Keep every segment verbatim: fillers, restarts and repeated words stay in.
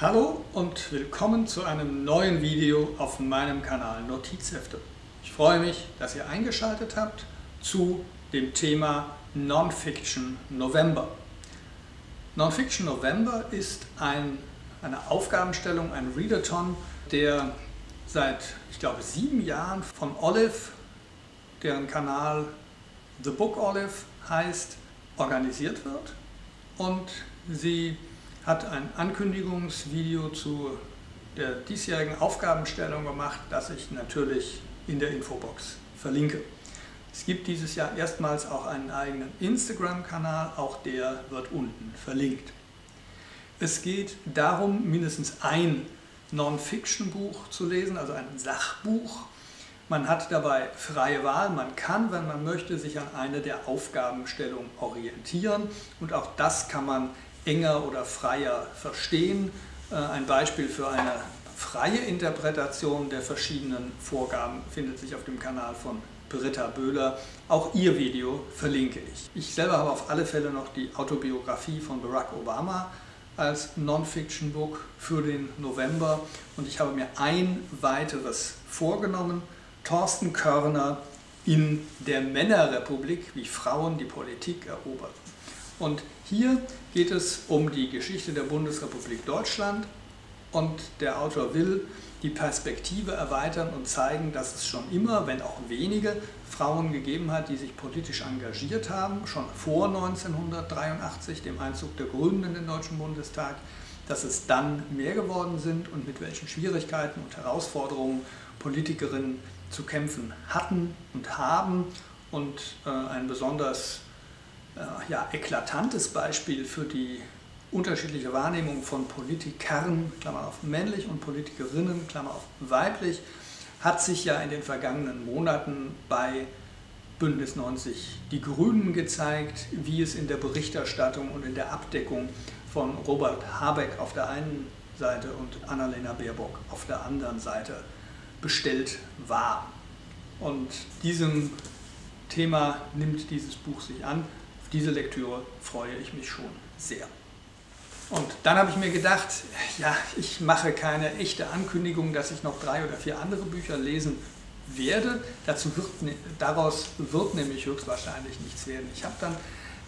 Hallo und willkommen zu einem neuen Video auf meinem Kanal Notizhefte. Ich freue mich, dass ihr eingeschaltet habt zu dem Thema Nonfiction November. Nonfiction November ist ein, eine Aufgabenstellung, ein Readathon, der seit, ich glaube, sieben Jahren von Olive, deren Kanal The Book Olive heißt, organisiert wird. Und sie hat ein Ankündigungsvideo zu der diesjährigen Aufgabenstellung gemacht, das ich natürlich in der Infobox verlinke. Es gibt dieses Jahr erstmals auch einen eigenen Instagram-Kanal, auch der wird unten verlinkt. Es geht darum, mindestens ein Non-Fiction-Buch zu lesen, also ein Sachbuch. Man hat dabei freie Wahl, man kann, wenn man möchte, sich an eine der Aufgabenstellungen orientieren und auch das kann man enger oder freier verstehen. Ein Beispiel für eine freie Interpretation der verschiedenen Vorgaben findet sich auf dem Kanal von Britta Böhler. Auch ihr Video verlinke ich. Ich selber habe auf alle Fälle noch die Autobiografie von Barack Obama als Non-Fiction-Book für den November und ich habe mir ein weiteres vorgenommen. Thorsten Körner in der Männerrepublik, wie Frauen die Politik erobern. Und hier geht es um die Geschichte der Bundesrepublik Deutschland und der Autor will die Perspektive erweitern und zeigen, dass es schon immer, wenn auch wenige, Frauen gegeben hat, die sich politisch engagiert haben, schon vor neunzehnhundertdreiundachtzig, dem Einzug der Grünen in den Deutschen Bundestag, dass es dann mehr geworden sind und mit welchen Schwierigkeiten und Herausforderungen Politikerinnen zu kämpfen hatten und haben und äh, ein besonders Ja, eklatantes Beispiel für die unterschiedliche Wahrnehmung von Politikern, Klammer auf männlich, und Politikerinnen, Klammer auf weiblich, hat sich ja in den vergangenen Monaten bei Bündnis neunzig Die Grünen gezeigt, wie es in der Berichterstattung und in der Abdeckung von Robert Habeck auf der einen Seite und Annalena Baerbock auf der anderen Seite bestellt war. Und diesem Thema nimmt dieses Buch sich an. Diese Lektüre freue ich mich schon sehr. Und dann habe ich mir gedacht, ja, ich mache keine echte Ankündigung, dass ich noch drei oder vier andere Bücher lesen werde. Dazu wird, daraus wird nämlich höchstwahrscheinlich nichts werden. Ich habe dann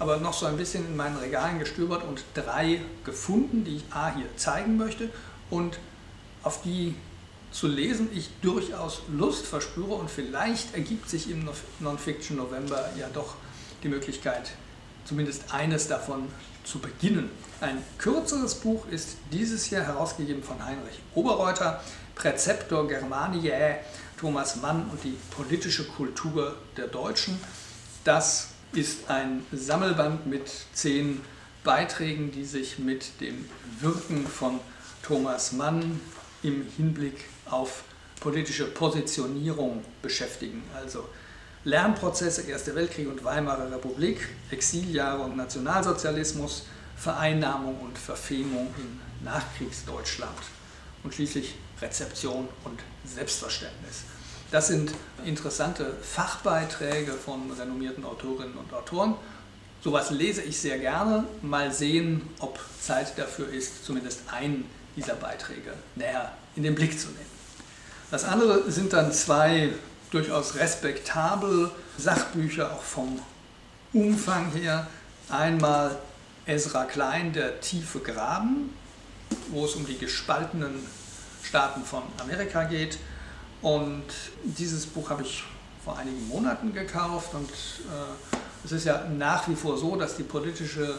aber noch so ein bisschen in meinen Regalen gestöbert und drei gefunden, die ich A hier zeigen möchte und auf die zu lesen ich durchaus Lust verspüre und vielleicht ergibt sich im Nonfiction November ja doch die Möglichkeit, zumindest eines davon zu beginnen. Ein kürzeres Buch ist dieses hier herausgegeben von Heinrich Oberreuter, Präceptor Germaniae, Thomas Mann und die politische Kultur der Deutschen. Das ist ein Sammelband mit zehn Beiträgen, die sich mit dem Wirken von Thomas Mann im Hinblick auf politische Positionierung beschäftigen. Also Lernprozesse, Erster Weltkrieg und Weimarer Republik, Exiljahre und Nationalsozialismus, Vereinnahmung und Verfemung in Nachkriegsdeutschland und schließlich Rezeption und Selbstverständnis. Das sind interessante Fachbeiträge von renommierten Autorinnen und Autoren. Sowas lese ich sehr gerne. Mal sehen, ob Zeit dafür ist, zumindest einen dieser Beiträge näher in den Blick zu nehmen. Das andere sind dann zwei durchaus respektabel Sachbücher, auch vom Umfang her. Einmal Ezra Klein, Der tiefe Graben, wo es um die gespaltenen Staaten von Amerika geht. Und dieses Buch habe ich vor einigen Monaten gekauft. Und äh, es ist ja nach wie vor so, dass die politische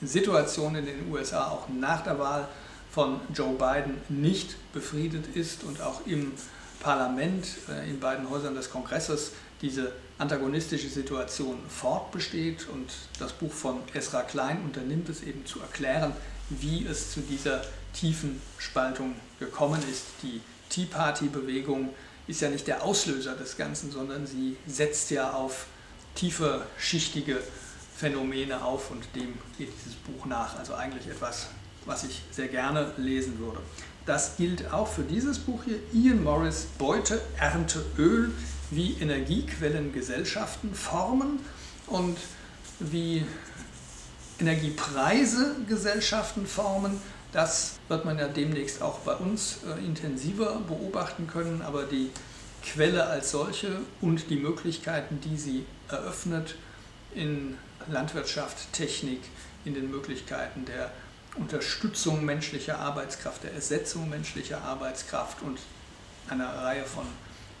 Situation in den U S A auch nach der Wahl von Joe Biden nicht befriedet ist und auch im Parlament, in beiden Häusern des Kongresses, diese antagonistische Situation fortbesteht und das Buch von Ezra Klein unternimmt es eben zu erklären, wie es zu dieser tiefen Spaltung gekommen ist. Die Tea Party Bewegung ist ja nicht der Auslöser des Ganzen, sondern sie setzt ja auf tiefe, schichtige Phänomene auf und dem geht dieses Buch nach. Also eigentlich etwas, was ich sehr gerne lesen würde. Das gilt auch für dieses Buch hier, Ian Morris, Beute, Ernte, Öl, wie Energiequellen Gesellschaften formen und wie Energiepreise Gesellschaften formen. Das wird man ja demnächst auch bei uns äh, intensiver beobachten können, aber die Quelle als solche und die Möglichkeiten, die sie eröffnet in Landwirtschaft, Technik, in den Möglichkeiten der Unterstützung menschlicher Arbeitskraft, der Ersetzung menschlicher Arbeitskraft und einer Reihe von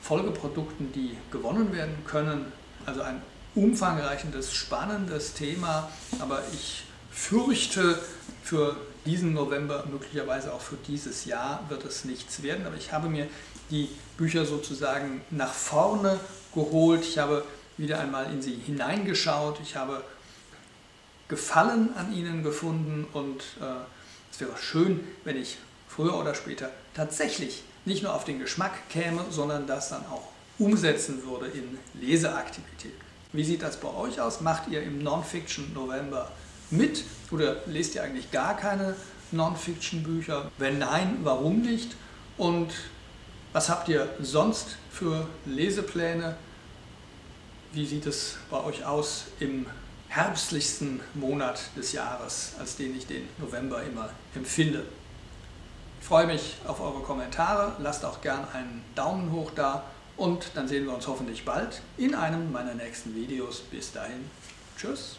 Folgeprodukten, die gewonnen werden können. Also ein umfangreichendes, spannendes Thema, aber ich fürchte, für diesen November, möglicherweise auch für dieses Jahr, wird es nichts werden. Aber ich habe mir die Bücher sozusagen nach vorne geholt. Ich habe wieder einmal in sie hineingeschaut. Ich habe Gefallen an ihnen gefunden und äh, es wäre schön, wenn ich früher oder später tatsächlich nicht nur auf den Geschmack käme, sondern das dann auch umsetzen würde in Leseaktivität. Wie sieht das bei euch aus? Macht ihr im Nonfiction November mit oder lest ihr eigentlich gar keine Non-Fiction-Bücher? Wenn nein, warum nicht? Und was habt ihr sonst für Lesepläne? Wie sieht es bei euch aus im herbstlichsten Monat des Jahres, als den ich den November immer empfinde? Ich freue mich auf eure Kommentare, lasst auch gern einen Daumen hoch da und dann sehen wir uns hoffentlich bald in einem meiner nächsten Videos. Bis dahin, tschüss!